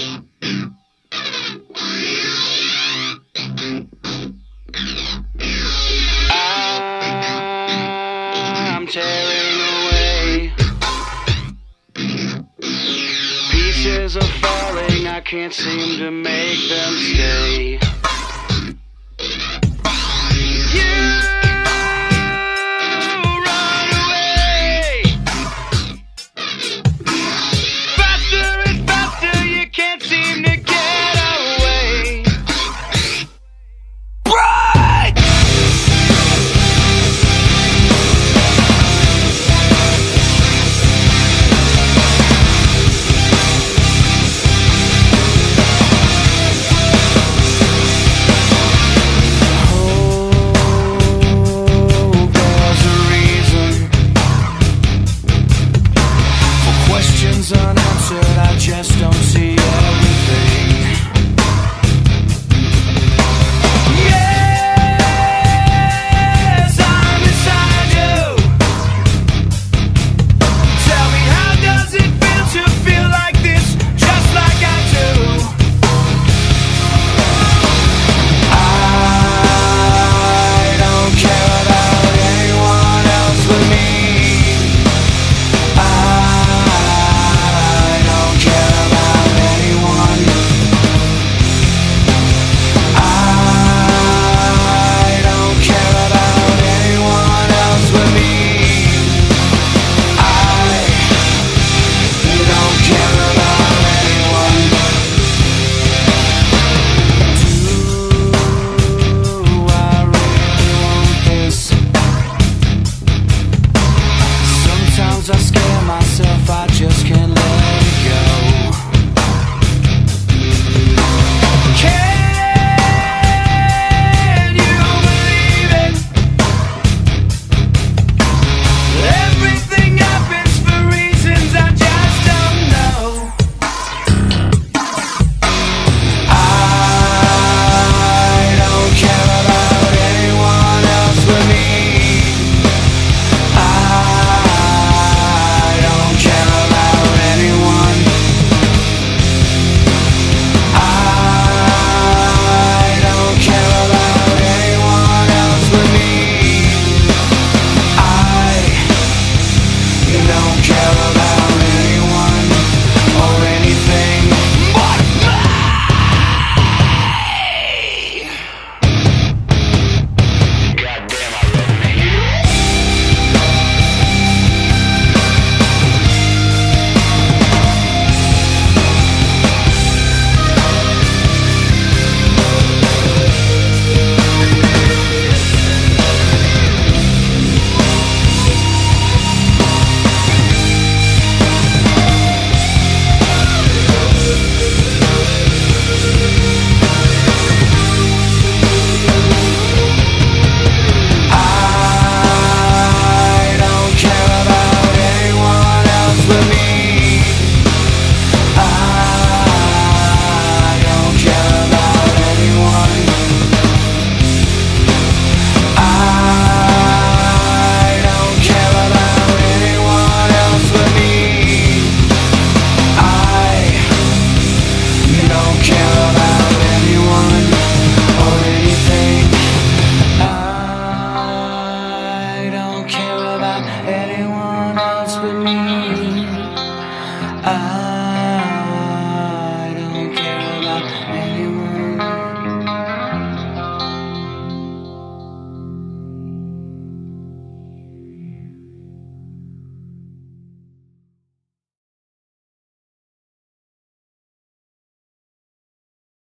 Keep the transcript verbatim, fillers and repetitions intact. I'm tearing away. Pieces are falling, I can't seem to make them stay. Just don't